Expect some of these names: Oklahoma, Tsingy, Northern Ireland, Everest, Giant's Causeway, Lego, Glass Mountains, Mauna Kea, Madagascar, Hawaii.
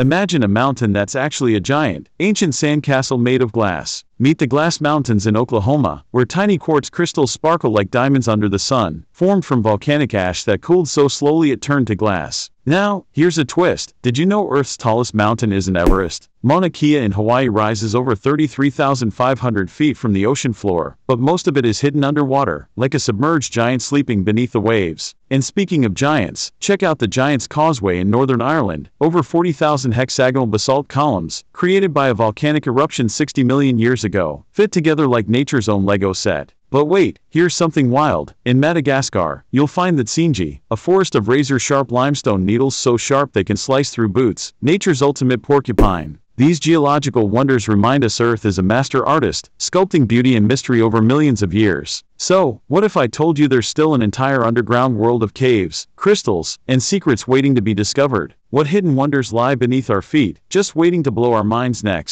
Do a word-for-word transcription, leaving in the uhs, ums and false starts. Imagine a mountain that's actually a giant, ancient sandcastle made of glass. Meet the Glass Mountains in Oklahoma, where tiny quartz crystals sparkle like diamonds under the sun, formed from volcanic ash that cooled so slowly it turned to glass. Now, here's a twist. Did you know Earth's tallest mountain isn't Everest? Mauna Kea in Hawaii rises over thirty-three thousand five hundred feet from the ocean floor, but most of it is hidden underwater, like a submerged giant sleeping beneath the waves. And speaking of giants, check out the Giant's Causeway in Northern Ireland, over forty thousand hexagonal basalt columns, created by a volcanic eruption sixty million years ago, fit together like nature's own Lego set. But wait, here's something wild. In Madagascar, you'll find the Tsingy, a forest of razor-sharp limestone needles so sharp they can slice through boots, nature's ultimate porcupine. These geological wonders remind us Earth is a master artist, sculpting beauty and mystery over millions of years. So, what if I told you there's still an entire underground world of caves, crystals, and secrets waiting to be discovered? What hidden wonders lie beneath our feet, just waiting to blow our minds next?